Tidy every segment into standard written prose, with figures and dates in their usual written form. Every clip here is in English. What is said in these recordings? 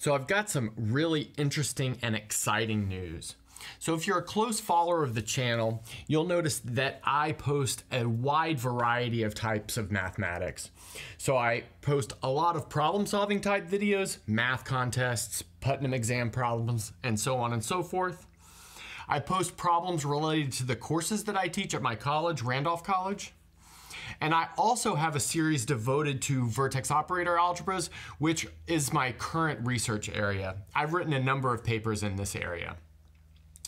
So I've got some really interesting and exciting news. So if you're a close follower of the channel, you'll notice that I post a wide variety of types of mathematics. So I post a lot of problem-solving type videos, math contests, Putnam exam problems, and so on and so forth. I post problems related to the courses that I teach at my college, Randolph College. And I also have a series devoted to vertex operator algebras, which is my current research area. I've written a number of papers in this area.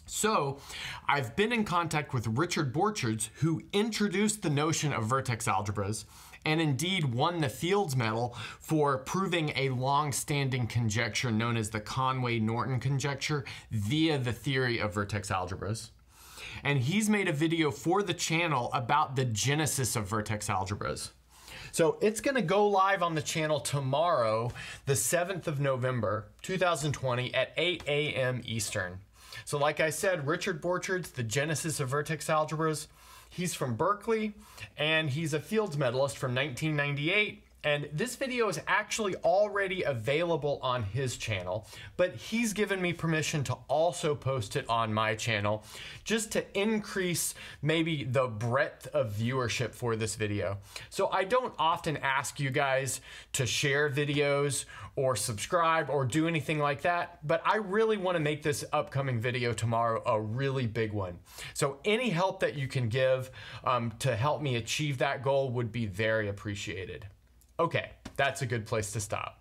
So I've been in contact with Richard Borcherds, who introduced the notion of vertex algebras and indeed won the Fields Medal for proving a long-standing conjecture known as the Conway-Norton conjecture via the theory of vertex algebras. And he's made a video for the channel about the genesis of vertex algebras. So it's going to go live on the channel tomorrow, the 7th of November, 2020 at 8 a.m. Eastern. So like I said, Richard Borcherds, the genesis of vertex algebras, he's from Berkeley, and he's a Fields Medalist from 1998. And this video is actually already available on his channel, but he's given me permission to also post it on my channel just to increase maybe the breadth of viewership for this video. So I don't often ask you guys to share videos or subscribe or do anything like that, but I really want to make this upcoming video tomorrow a really big one. So any help that you can give to help me achieve that goal would be very appreciated. Okay, that's a good place to stop.